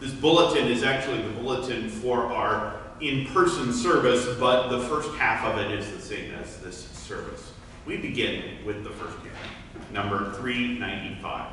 This bulletin is actually the bulletin for our in-person service, but the first half of it is the same as this service. We begin with the first half, number 395.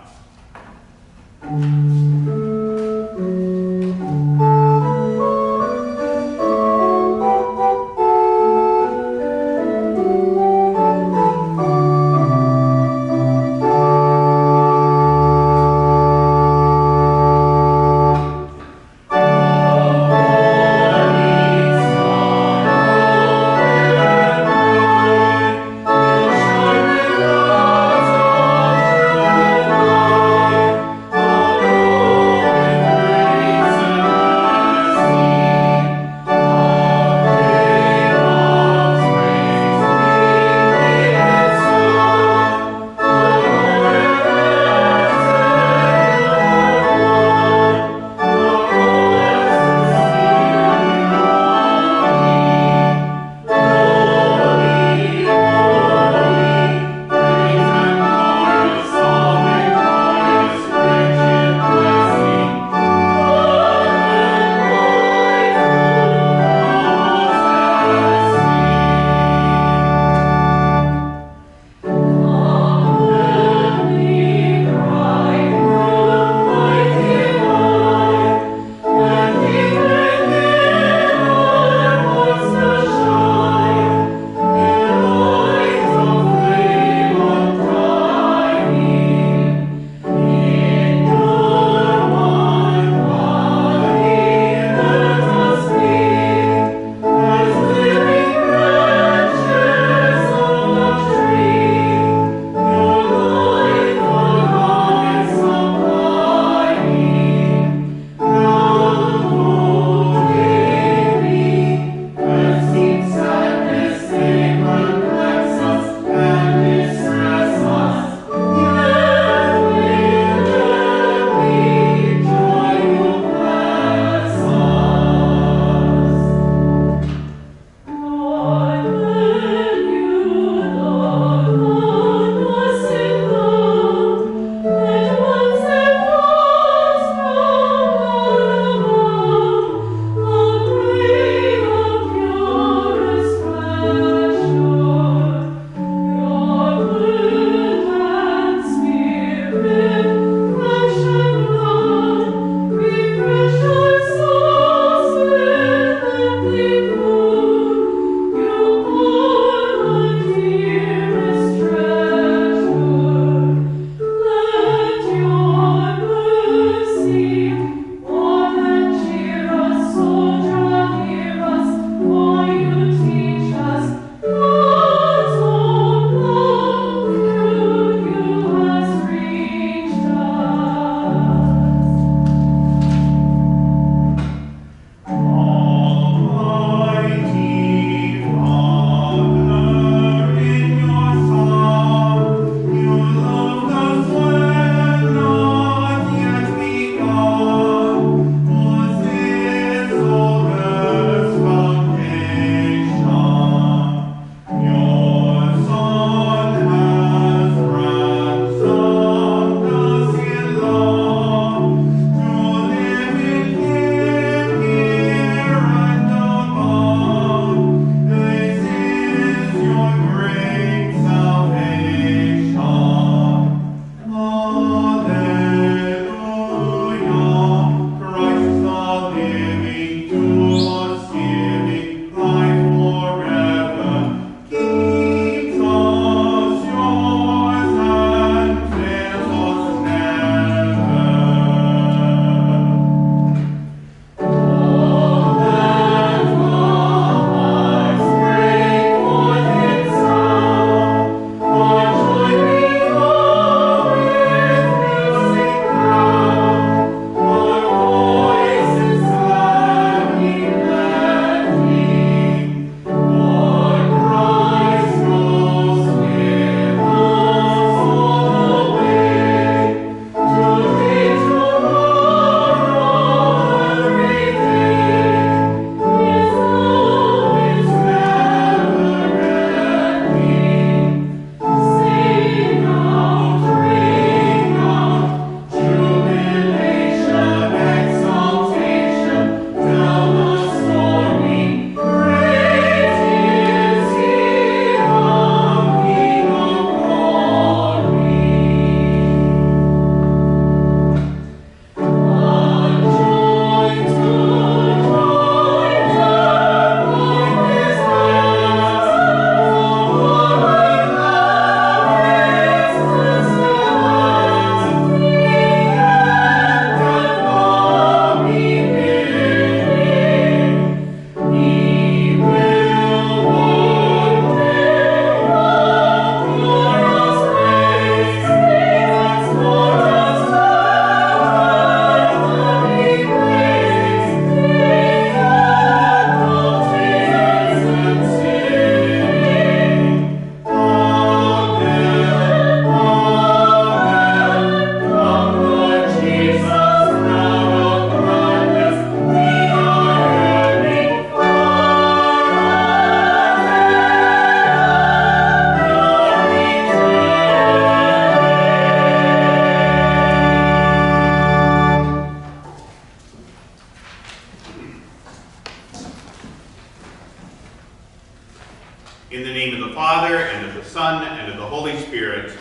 In the name of the Father, and of the Son, and of the Holy Spirit.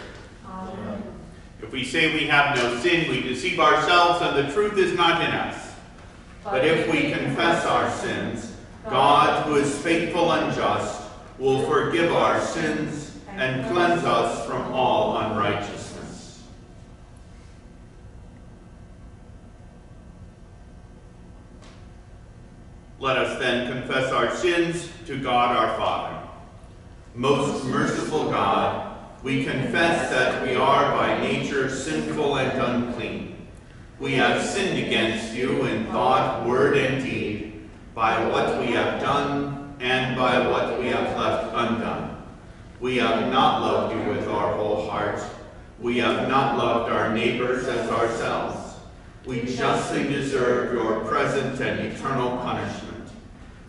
Amen. If we say we have no sin, we deceive ourselves, and the truth is not in us. But if we confess our sins, God, who is faithful and just, will forgive our sins and cleanse us from all unrighteousness. Let us then confess our sins to God our Father. Most merciful God, we confess that we are by nature sinful and unclean. We have sinned against you in thought, word, and deed, by what we have done and by what we have left undone. We have not loved you with our whole heart. We have not loved our neighbors as ourselves. We justly deserve your present and eternal punishment.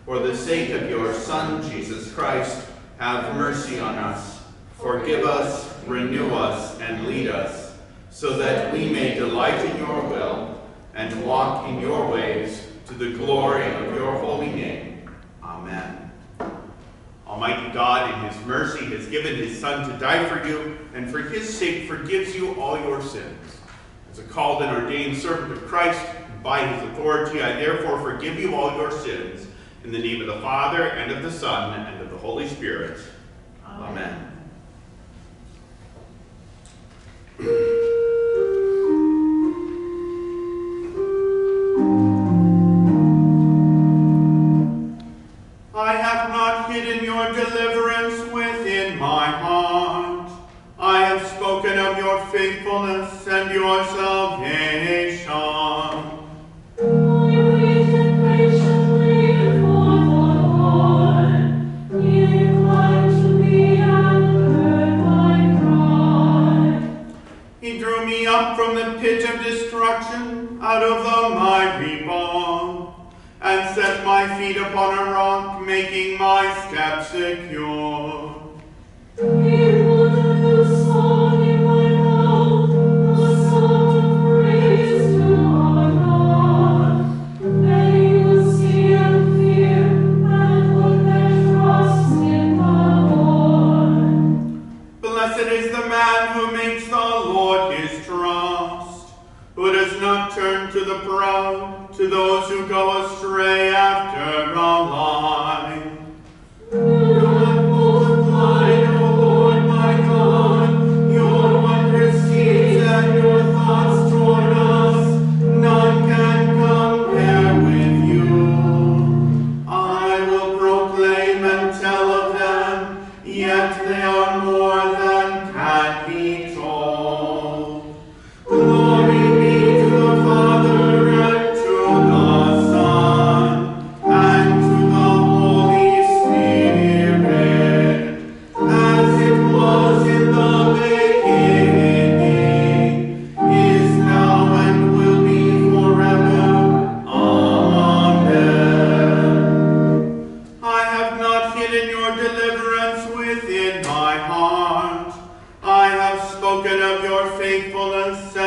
For the sake of your Son, Jesus Christ, have mercy on us, forgive us, renew us, and lead us, so that we may delight in your will and walk in your ways, to the glory of your holy name. Amen. Almighty God, in his mercy, has given his Son to die for you, and for his sake forgives you all your sins. As a called and ordained servant of Christ, by his authority, I therefore forgive you all your sins, in the name of the Father, and of the Son, and of the Holy Spirit. Amen. I have not hidden your deliverance within my heart. I have spoken of your faithfulness and your salvation. He drew me up from the pit of destruction, out of the mighty bog, and set my feet upon a rock, making my steps secure. He wanted the song in my mouth, the song of praise to our God. They will see and fear, and put their trust in the Lord. Blessed is the man who makes the Lord his trust, who does not turn to the proud, to those who go astray after a lie. You have multiplied, O Lord my God, your wondrous deeds and your thoughts toward us. None can compare with you. I will proclaim and tell of them, yet they are more than can be told. Glory be to the Father, and let us pray to the Lord.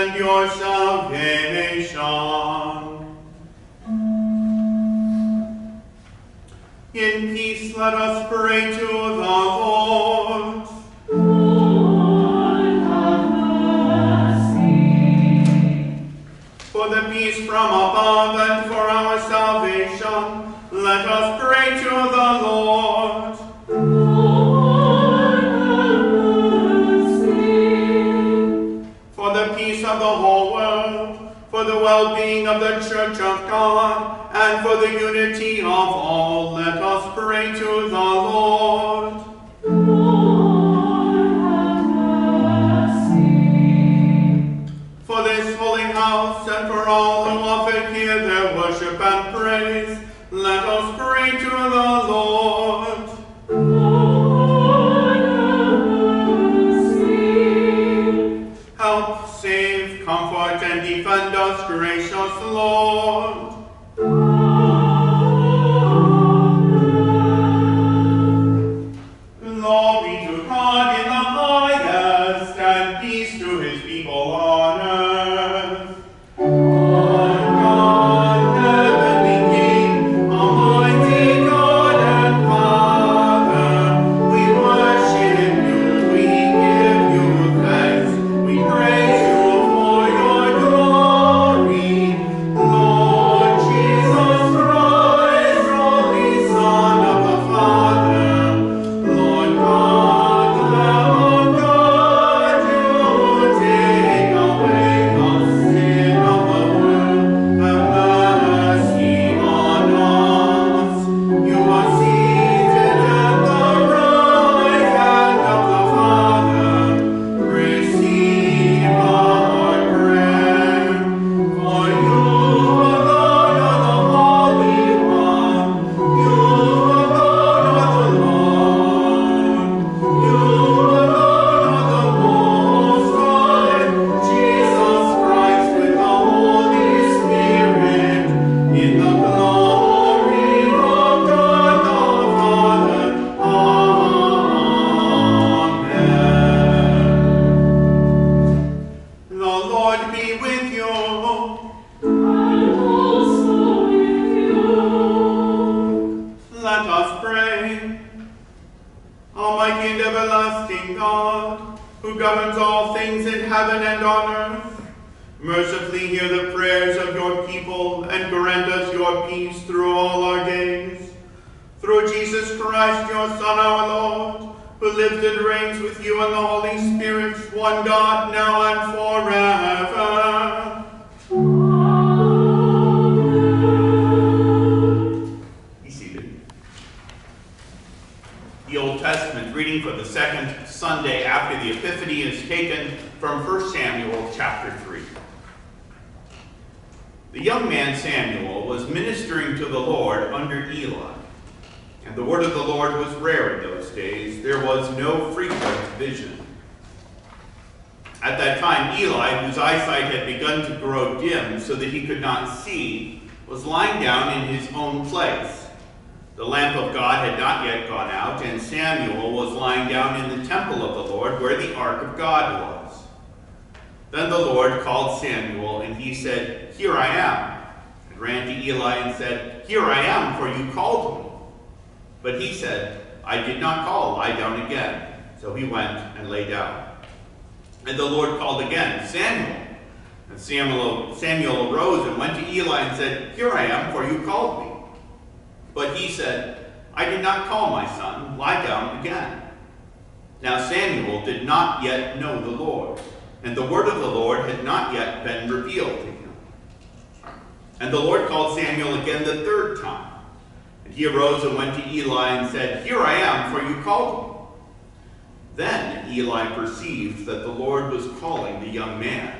Lord, have mercy. For the peace from above and for our salvation, let us pray to the Lord. Lord, have mercy. For the peace of the whole world, for the well-being of the Church of God, and for the unity of all, let us pray to the Lord. Lord, have mercy. For this holy house and for all who often hear their worship, alike and everlasting God, who governs all things in heaven and on earth, mercifully hear the prayers of your people and grant us your peace through all our days. Through Jesus Christ, your Son, our Lord, who lives and reigns with you in the Holy Spirit, one God, now and forever. Reading for the second Sunday after the Epiphany is taken from 1 Samuel chapter 3. The young man Samuel was ministering to the Lord under Eli, and the word of the Lord was rare in those days. There was no frequent vision. At that time, Eli, whose eyesight had begun to grow dim so that he could not see, was lying down in his own place. The lamp of God had not yet gone out, and Samuel was lying down in the temple of the Lord, where the ark of God was. Then the Lord called Samuel, and he said, "Here I am." And ran to Eli and said, "Here I am, for you called me." But he said, "I did not call, lie down again." So he went and lay down. And the Lord called again, "Samuel." And Samuel arose and went to Eli and said, "Here I am, for you called me." But he said, "I did not call, my son, lie down again." Now Samuel did not yet know the Lord, and the word of the Lord had not yet been revealed to him. And the Lord called Samuel again the third time. And he arose and went to Eli and said, "Here I am, for you called me." Then Eli perceived that the Lord was calling the young man.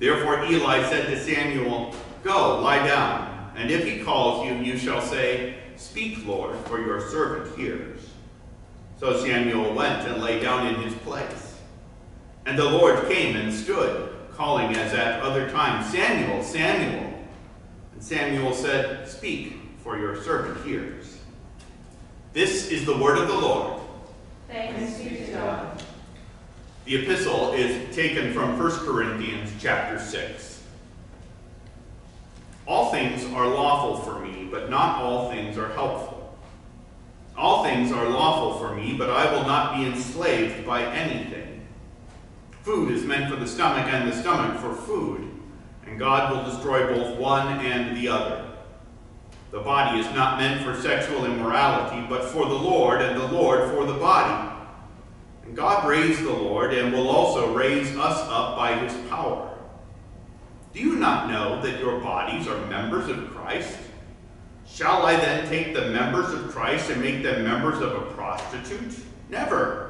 Therefore Eli said to Samuel, "Go, lie down. And if he calls you, you shall say, 'Speak, Lord, for your servant hears.'" So Samuel went and lay down in his place. And the Lord came and stood, calling as at other times, "Samuel, Samuel." And Samuel said, "Speak, for your servant hears." This is the word of the Lord. Thanks be to God. The epistle is taken from 1 Corinthians chapter 6. "All things are lawful for me, but not all things are helpful. All things are lawful for me, but I will not be enslaved by anything. Food is meant for the stomach, and the stomach for food, and God will destroy both one and the other. The body is not meant for sexual immorality, but for the Lord, and the Lord for the body. And God raised the Lord, and will also raise us up by his power. Do you not know that your bodies are members of Christ? Shall I then take the members of Christ and make them members of a prostitute? Never.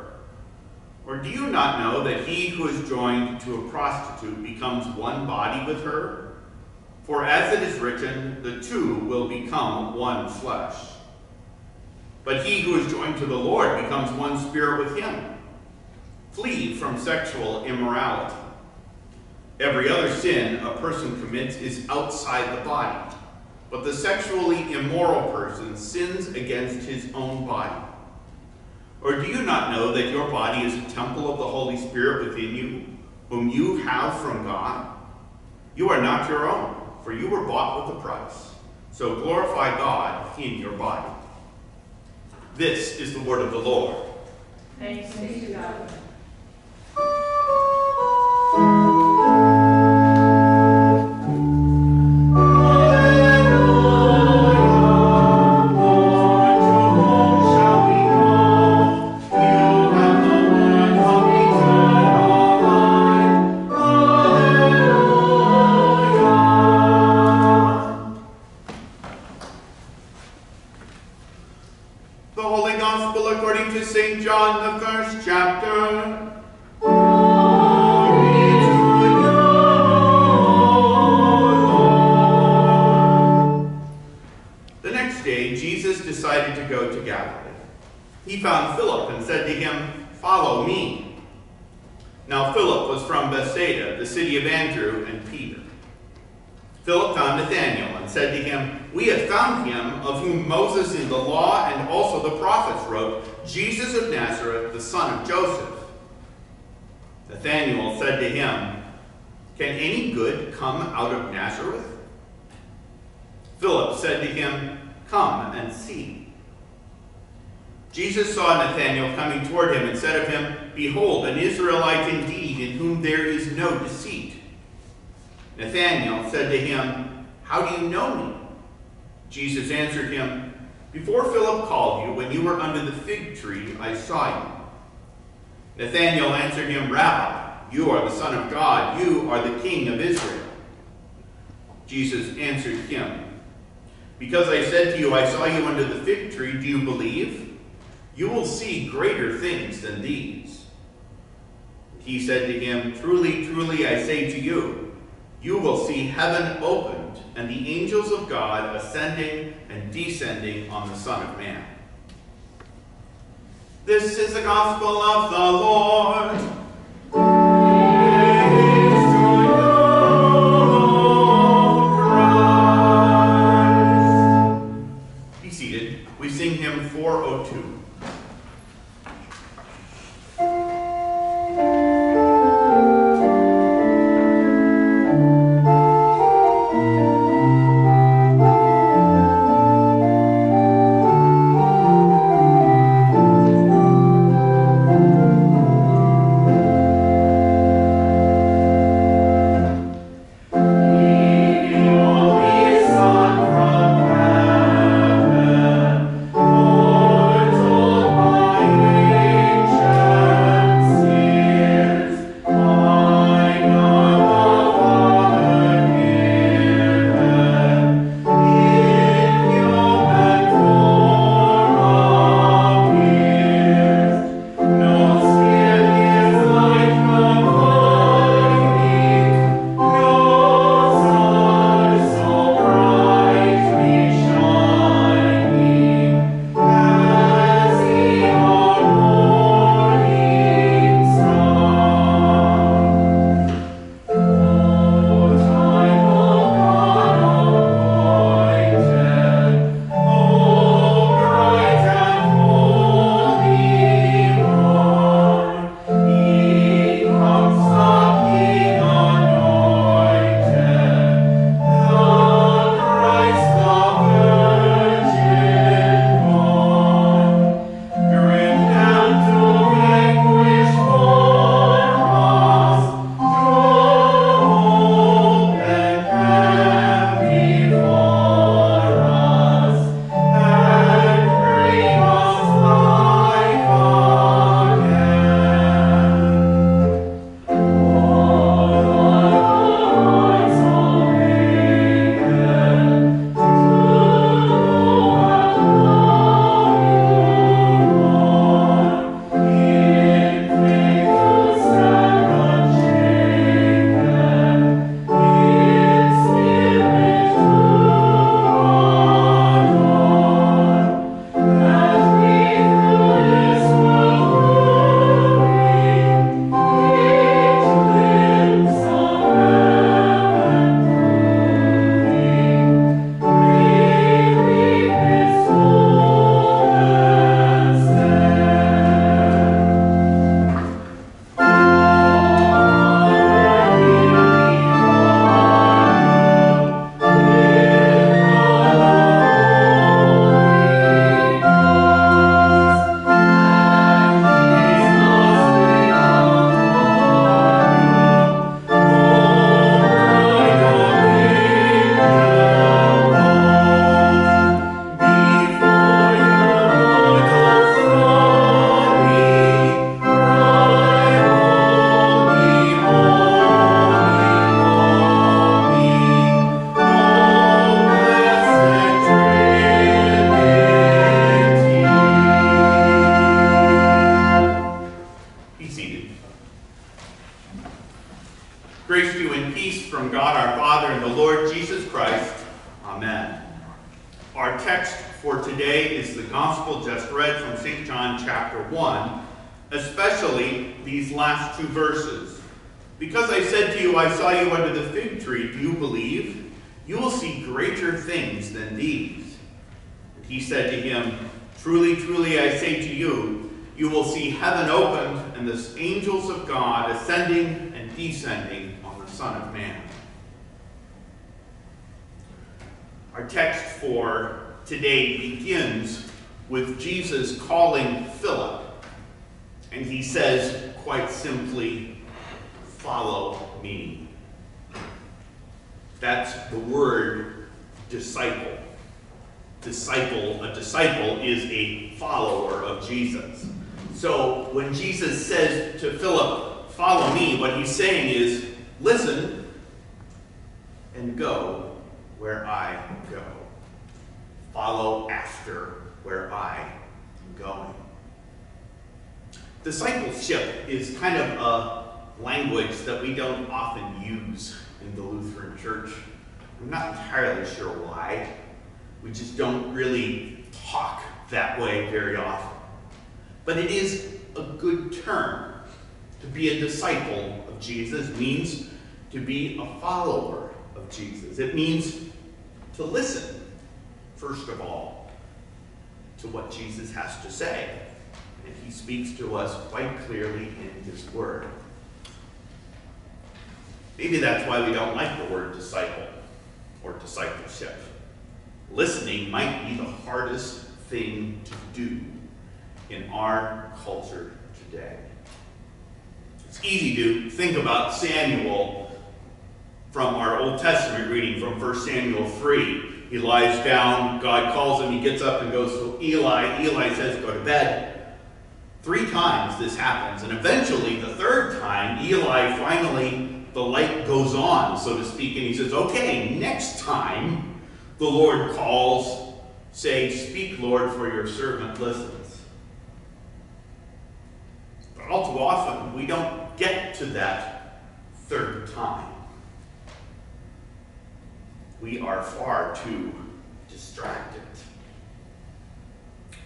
Or do you not know that he who is joined to a prostitute becomes one body with her? For as it is written, 'The two will become one flesh.' But he who is joined to the Lord becomes one spirit with him. Flee from sexual immorality. Every other sin a person commits is outside the body, but the sexually immoral person sins against his own body. Or do you not know that your body is a temple of the Holy Spirit within you, whom you have from God? You are not your own, for you were bought with a price. So glorify God in your body." This is the word of the Lord. Thanks be to God. Jesus saw Nathanael coming toward him and said of him, "Behold, an Israelite indeed, in whom there is no deceit." Nathanael said to him, "How do you know me?" Jesus answered him, "Before Philip called you, when you were under the fig tree, I saw you." Nathanael answered him, "Rabbi, you are the Son of God. You are the King of Israel." Jesus answered him, "Because I said to you, I saw you under the fig tree, do you believe? You will see greater things than these." He said to him, "Truly, truly, I say to you, you will see heaven opened and the angels of God ascending and descending on the Son of Man." This is the gospel of the Lord. Our text for today begins with Jesus calling Philip, and he says quite simply, "Follow me." That's the word disciple. A disciple is a follower of Jesus. So when Jesus says to Philip, "Follow me," what he's saying is, listen and go where I go. Follow after where I am going. Discipleship is kind of a language that we don't often use in the Lutheran Church. I'm not entirely sure why. We just don't really talk that way very often. But it is a good term. To be a disciple of Jesus means to be a follower of Jesus. It means to listen, first of all, to what Jesus has to say. And he speaks to us quite clearly in his word. Maybe that's why we don't like the word disciple or discipleship. Listening might be the hardest thing to do in our culture today. It's easy to think about Samuel from our Old Testament reading from 1 Samuel 3. He lies down, God calls him, he gets up and goes to Eli. Eli says, "Go to bed." 3 times this happens, and eventually, the 3rd time, Eli finally, the light goes on, so to speak, and he says, "Okay, next time." The Lord calls, say, "Speak, Lord, for your servant listens." But all too often, we don't get to that 3rd time. We are far too distracted.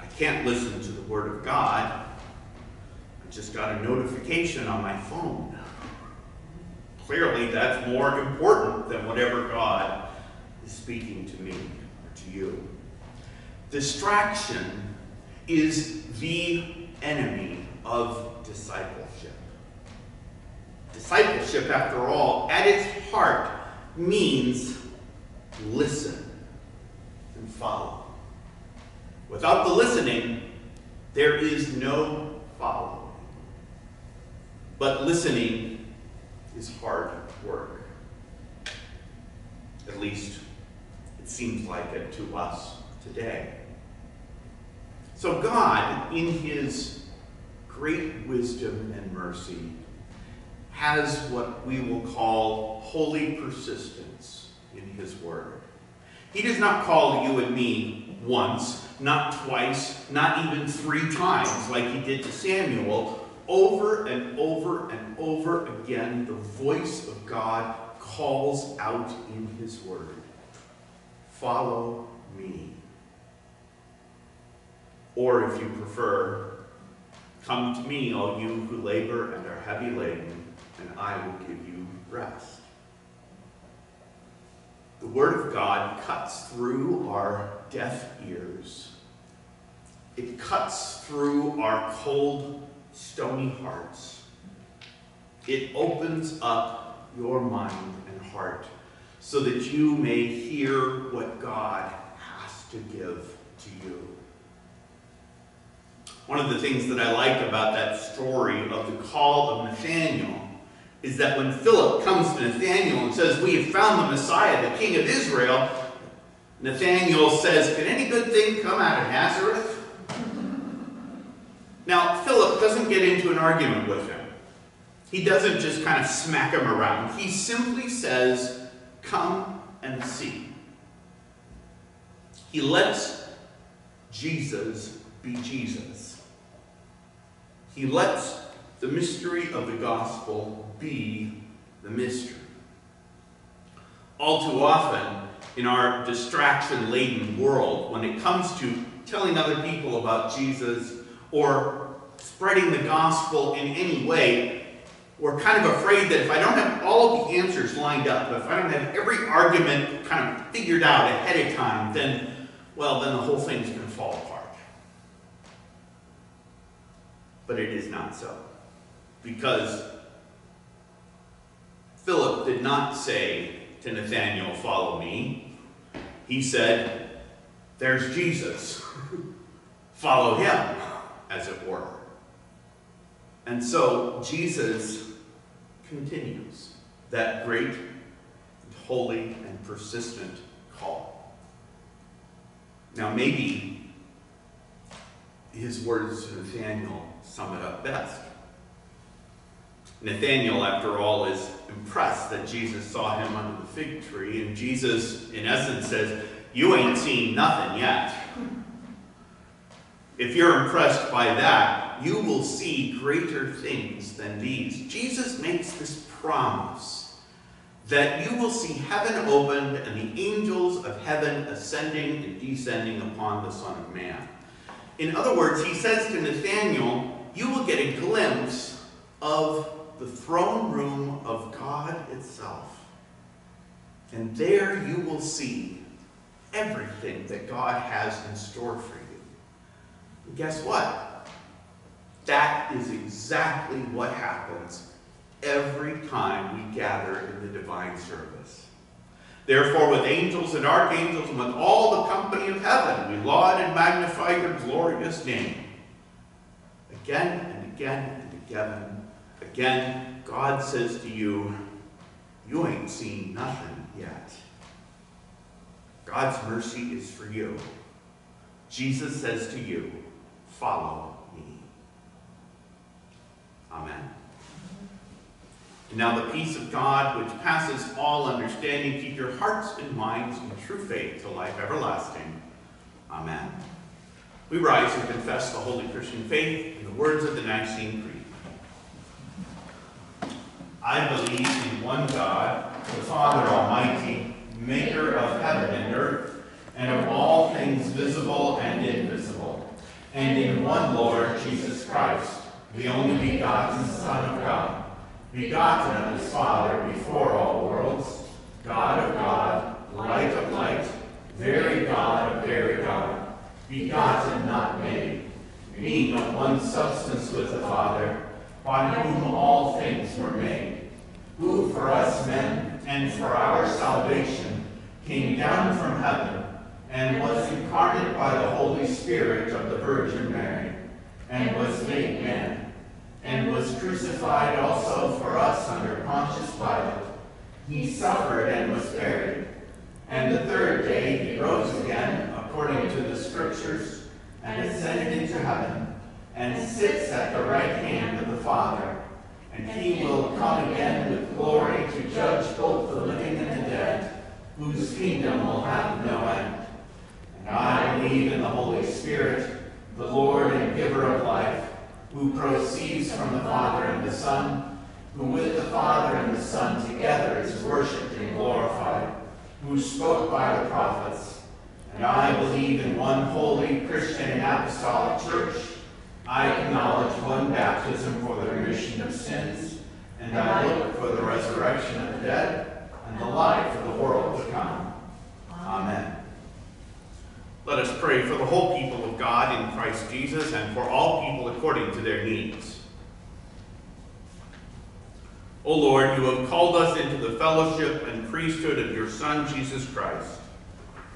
I can't listen to the Word of God. I just got a notification on my phone. Clearly, that's more important than whatever God speaking to me or to you. Distraction is the enemy of discipleship. Discipleship, after all, at its heart means listen and follow. Without the listening, there is no following. But listening is hard work. At least it seems like it to us today. So God, in his great wisdom and mercy, has what we will call holy persistence in his word. He does not call you and me once, not twice, not even 3 times like he did to Samuel. Over and over and over again, the voice of God calls out in his word, "Follow me." Or if you prefer, "Come to me, all you who labor and are heavy laden, and I will give you rest." The word of God cuts through our deaf ears. It cuts through our cold, stony hearts. It opens up your mind and heart, so that you may hear what God has to give to you. One of the things that I like about that story of the call of Nathanael is that when Philip comes to Nathanael and says, "We have found the Messiah, the King of Israel," Nathanael says, "Can any good thing come out of Nazareth?" Now, Philip doesn't get into an argument with him. He doesn't just kind of smack him around. He simply says, "Come and see." He lets Jesus be Jesus. He lets the mystery of the gospel be the mystery. All too often in our distraction-laden world, when it comes to telling other people about Jesus or spreading the gospel in any way, we're kind of afraid that if I don't have all of the answers lined up, if I don't have every argument kind of figured out ahead of time, then the whole thing's going to fall apart. But it is not so. Because Philip did not say to Nathanael, "Follow me." He said, "There's Jesus. follow him, as it were. And so Jesus continues that great, holy, and persistent call. Now maybe his words to Nathanael sum it up best. Nathanael, after all, is impressed that Jesus saw him under the fig tree, and Jesus, in essence, says, you ain't seen nothing yet. If you're impressed by that, you will see greater things than these. Jesus makes this promise that you will see heaven opened and the angels of heaven ascending and descending upon the Son of Man. In other words, he says to Nathanael, you will get a glimpse of the throne room of God itself. And there you will see everything that God has in store for you. And guess what? That is exactly what happens every time we gather in the divine service. Therefore, with angels and archangels and with all the company of heaven, we laud and magnify your glorious name. Again and again and again, God says to you, you ain't seen nothing yet. God's mercy is for you. Jesus says to you, follow me. Amen. And now the peace of God, which passes all understanding, keep your hearts and minds in true faith to life everlasting. Amen. We rise and confess the holy Christian faith in the words of the Nicene Creed. I believe in one God, the Father Almighty, maker of heaven and earth, and of all things visible and invisible, and in one Lord Jesus Christ, the only begotten Son of God, begotten of his Father before all worlds, God of God, light of light, very God of very God, begotten, not made, being of one substance with the Father, by whom all things were made, who for us men and for our salvation came down from heaven and was incarnate by the Holy Spirit of the Virgin Mary, and was made man, and was crucified also for us under Pontius Pilate. He suffered and was buried, and the third day he rose again according to the Scriptures, and ascended into heaven, and sits at the right hand of the Father, and he will come again with glory to judge both the living and the dead, whose kingdom will have no end. And I believe in the Holy Spirit, the Lord and giver of life, who proceeds from the Father and the Son, who with the Father and the Son together is worshipped and glorified, who spoke by the prophets. And I believe in one holy Christian and apostolic church. I acknowledge one baptism for the remission of sins, and I look for the resurrection of the dead and the life of the world to come. Amen. Let us pray for the whole people of God in Christ Jesus and for all people according to their needs. O Lord, you have called us into the fellowship and priesthood of your Son, Jesus Christ.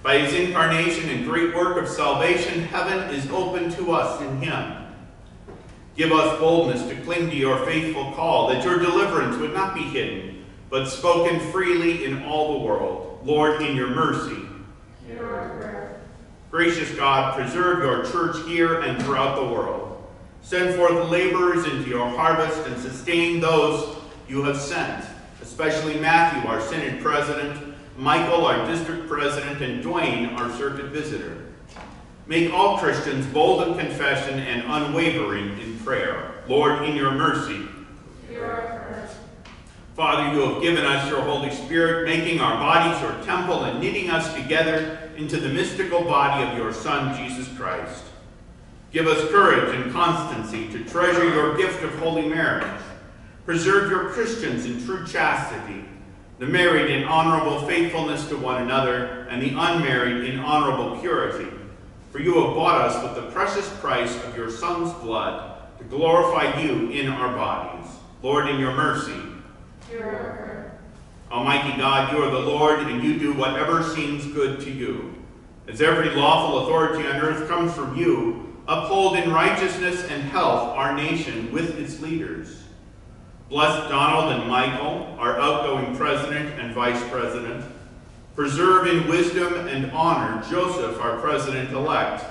By his incarnation and great work of salvation, heaven is open to us in him. Give us boldness to cling to your faithful call, that your deliverance would not be hidden, but spoken freely in all the world. Lord, in your mercy. Hear our prayer. Gracious God, preserve your church here and throughout the world. Send forth laborers into your harvest and sustain those you have sent, especially Matthew, our synod president, Michael, our district president, and Duane, our circuit visitor. Make all Christians bold in confession and unwavering in prayer. Lord, in your mercy. Hear our prayer. Father, you have given us your Holy Spirit, making our bodies your temple and knitting us together into the mystical body of your Son, Jesus Christ. Give us courage and constancy to treasure your gift of holy marriage. Preserve your Christians in true chastity, the married in honorable faithfulness to one another, and the unmarried in honorable purity. For you have bought us with the precious price of your Son's blood, to glorify you in our bodies. Lord, in your mercy. Hear our prayer. Almighty God, you are the Lord, and you do whatever seems good to you. As every lawful authority on earth comes from you, Uphold in righteousness and health our nation with its leaders. Bless Donald and Michael, our outgoing president and vice president. Preserve in wisdom and honor Joseph, our president-elect,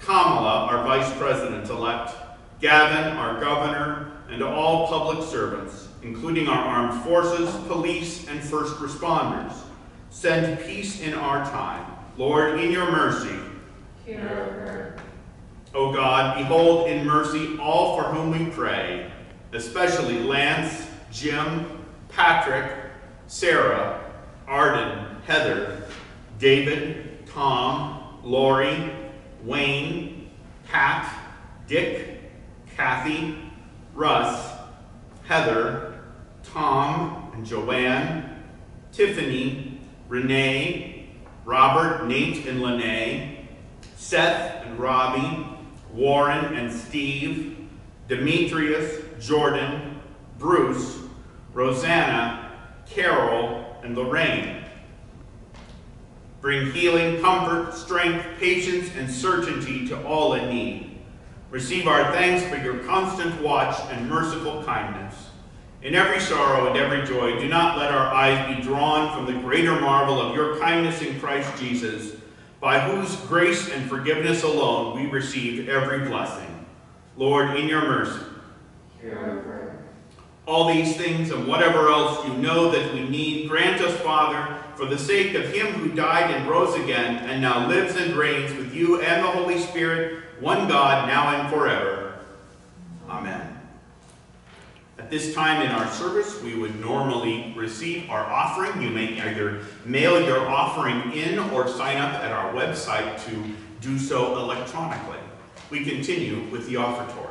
Kamala, our vice president-elect, Gavin, our governor, and all public servants, including our armed forces, police, and first responders. Send peace in our time. Lord, in your mercy, hear our prayer. O God, behold in mercy all for whom we pray, especially Lance, Jim, Patrick, Sarah, Arden, Heather, David, Tom, Lori, Wayne, Pat, Dick, Kathy, Russ, Heather, Tom and Joanne, Tiffany, Renee, Robert, Nate and Lene, Seth and Robbie, Warren and Steve, Demetrius, Jordan, Bruce, Rosanna, Carol, and Lorraine. Bring healing, comfort, strength, patience, and certainty to all in need. Receive our thanks for your constant watch and merciful kindness. In every sorrow and every joy, do not let our eyes be drawn from the greater marvel of your kindness in Christ Jesus, by whose grace and forgiveness alone we receive every blessing. Lord, in your mercy, hear our prayer. All these things and whatever else you know that we need, grant us, Father, for the sake of him who died and rose again and now lives and reigns with you and the Holy Spirit, one God, now and forever. Amen. At this time in our service, we would normally receive our offering. You may either mail your offering in or sign up at our website to do so electronically. We continue with the offertory.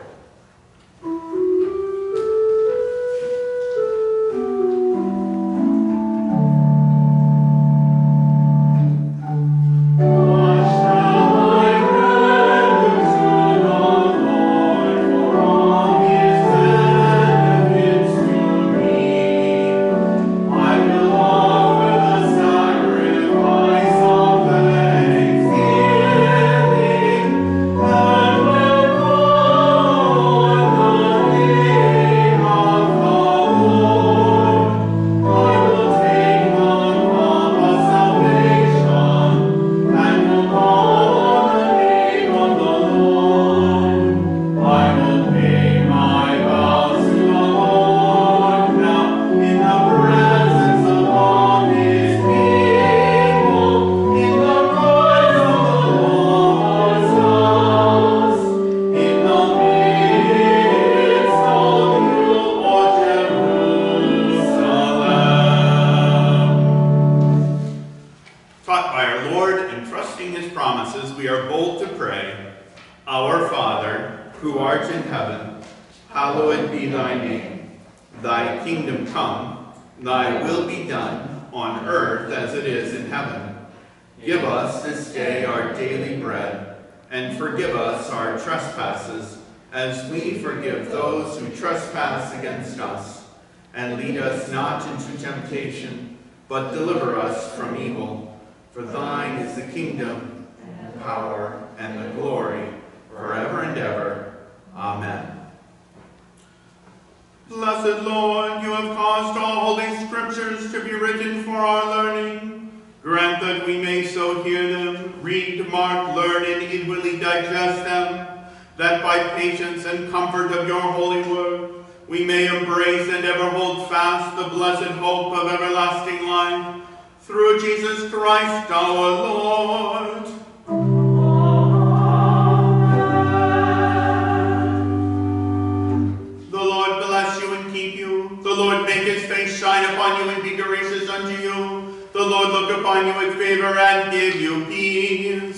Upon you in favor and give you peace.